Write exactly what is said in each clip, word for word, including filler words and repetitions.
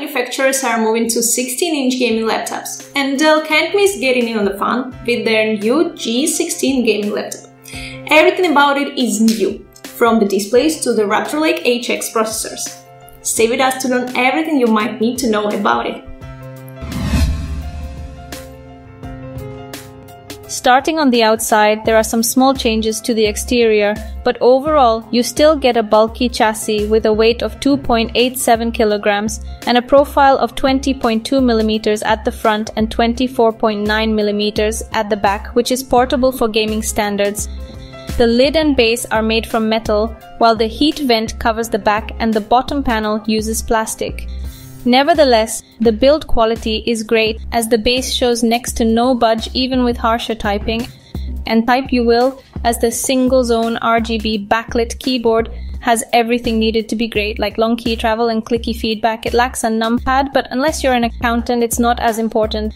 manufacturers are moving to sixteen inch gaming laptops, and Dell can't miss getting in on the fun with their new G sixteen gaming laptop. Everything about it is new, from the displays to the Raptor Lake H X processors. Stay with us to learn everything you might need to know about it. Starting on the outside, there are some small changes to the exterior, but overall you still get a bulky chassis with a weight of two point eight seven kilograms and a profile of twenty point two millimeters at the front and twenty-four point nine millimeters at the back, which is portable for gaming standards. The lid and base are made from metal, while the heat vent covers the back and the bottom panel uses plastic. Nevertheless, the build quality is great, as the base shows next to no budge even with harsher typing, and type you will, as the single-zone R G B backlit keyboard has everything needed to be great, like long key travel and clicky feedback. It lacks a numpad, but unless you're an accountant, it's not as important.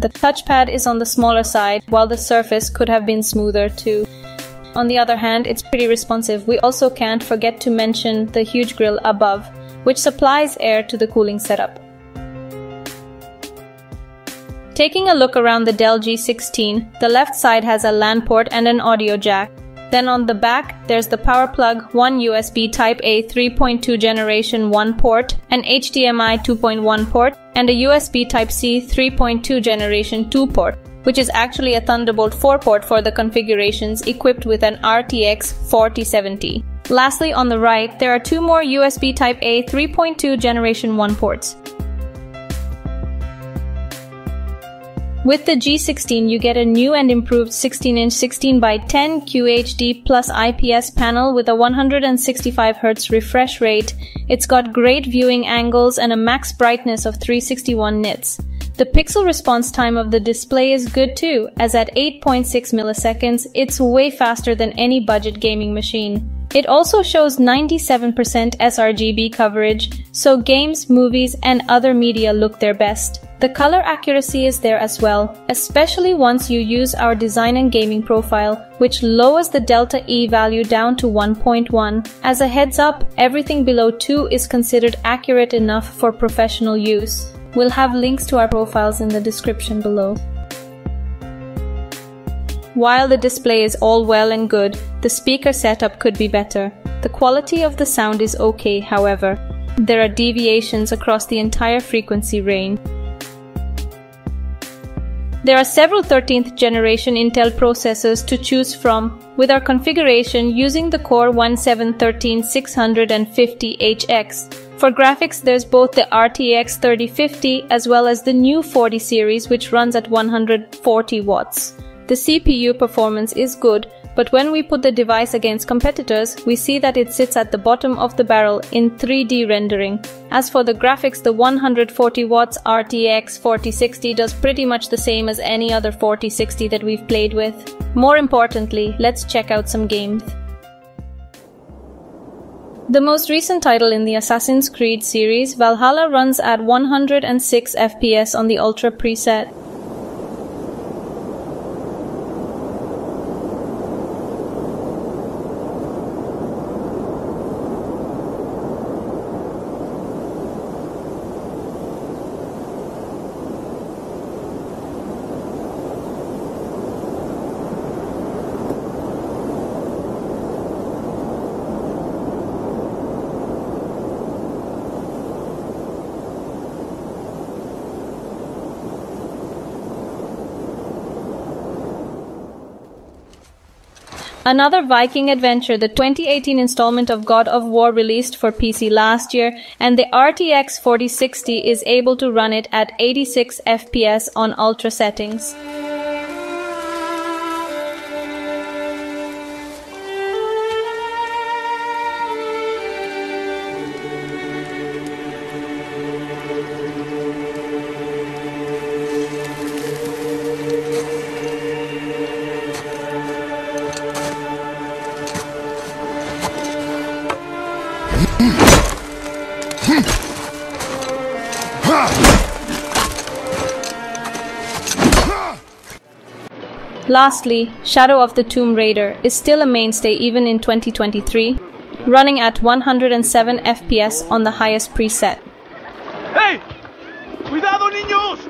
The touchpad is on the smaller side, while the surface could have been smoother too. On the other hand, it's pretty responsive. We also can't forget to mention the huge grille above, which supplies air to the cooling setup. Taking a look around the Dell G sixteen, the left side has a LAN port and an audio jack. Then on the back, there's the power plug, one U S B Type-A three point two generation one port, an H D M I two point one port, and a U S B Type-C three point two generation two port, which is actually a Thunderbolt four port for the configurations equipped with an R T X forty seventy. Lastly, on the right, there are two more U S B Type-A three point two generation one ports. With the G sixteen, you get a new and improved sixteen inch sixteen by ten Q H D plus I P S panel with a one hundred sixty-five hertz refresh rate. It's got great viewing angles and a max brightness of three hundred sixty-one nits. The pixel response time of the display is good too, as at eight point six milliseconds, it's way faster than any budget gaming machine. It also shows ninety-seven percent sRGB coverage, so games, movies, and other media look their best. The color accuracy is there as well, especially once you use our design and gaming profile, which lowers the Delta E value down to one point one. As a heads up, everything below two is considered accurate enough for professional use. We'll have links to our profiles in the description below. While the display is all well and good, the speaker setup could be better. The quality of the sound is okay, however. There are deviations across the entire frequency range. There are several thirteenth generation Intel processors to choose from, with our configuration using the Core i seven thirteen six fifty H X. For graphics, there's both the R T X thirty fifty as well as the new forty series, which runs at one hundred forty watts. The C P U performance is good, but when we put the device against competitors, we see that it sits at the bottom of the barrel in three D rendering. As for the graphics, the one hundred forty watts R T X forty sixty does pretty much the same as any other forty sixty that we've played with. More importantly, let's check out some games. The most recent title in the Assassin's Creed series, Valhalla, runs at one hundred six F P S on the Ultra preset. Another Viking adventure, the twenty eighteen installment of God of War, released for P C last year, and the R T X forty sixty is able to run it at eighty-six F P S on Ultra settings. Lastly, Shadow of the Tomb Raider is still a mainstay even in twenty twenty-three, running at one hundred seven F P S on the highest preset. ¡Hey! ¡Cuidado, niños!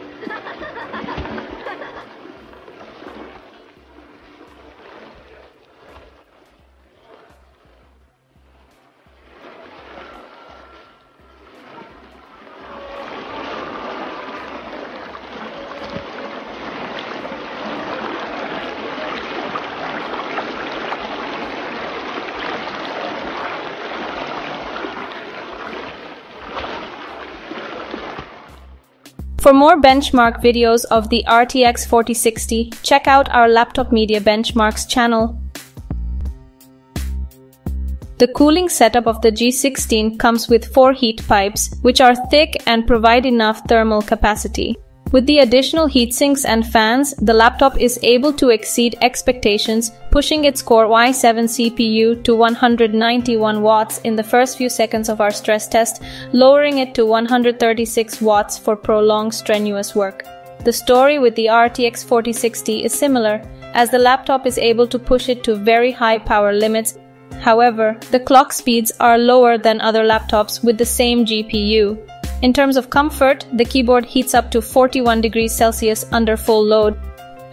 For more benchmark videos of the R T X forty sixty, check out our Laptop Media Benchmarks channel. The cooling setup of the G sixteen comes with four heat pipes, which are thick and provide enough thermal capacity. With the additional heatsinks and fans, the laptop is able to exceed expectations, pushing its Core i seven C P U to one hundred ninety-one watts in the first few seconds of our stress test, lowering it to one hundred thirty-six watts for prolonged strenuous work. The story with the R T X forty sixty is similar, as the laptop is able to push it to very high power limits. However, the clock speeds are lower than other laptops with the same G P U. In terms of comfort, the keyboard heats up to forty-one degrees Celsius under full load.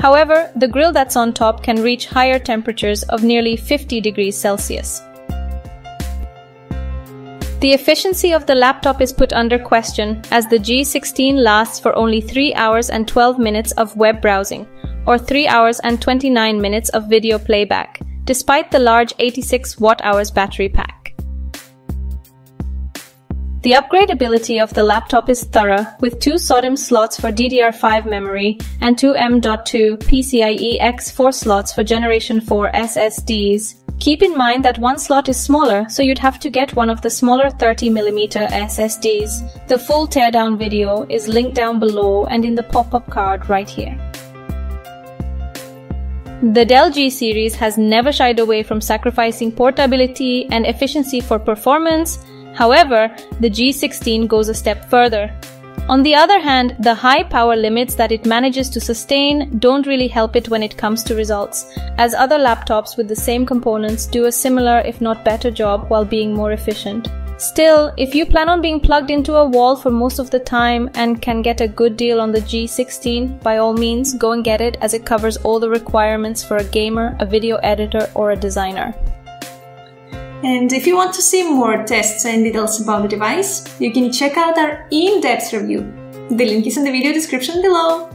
However, the grill that's on top can reach higher temperatures of nearly fifty degrees Celsius. The efficiency of the laptop is put under question, as the G sixteen lasts for only three hours and twelve minutes of web browsing, or three hours and twenty-nine minutes of video playback, despite the large eighty-six watt hours battery pack. The upgradability of the laptop is thorough, with two SODIMM slots for D D R five memory and two M dot two P C I E X four slots for Generation four S S Ds. Keep in mind that one slot is smaller, so you'd have to get one of the smaller thirty millimeter S S Ds. The full teardown video is linked down below and in the pop-up card right here. The Dell G series has never shied away from sacrificing portability and efficiency for performance. However, the G sixteen goes a step further. On the other hand, the high power limits that it manages to sustain don't really help it when it comes to results, as other laptops with the same components do a similar if not better job while being more efficient. Still, if you plan on being plugged into a wall for most of the time and can get a good deal on the G sixteen, by all means go and get it, as it covers all the requirements for a gamer, a video editor, or a designer. And if you want to see more tests and details about the device, you can check out our in-depth review. The link is in the video description below.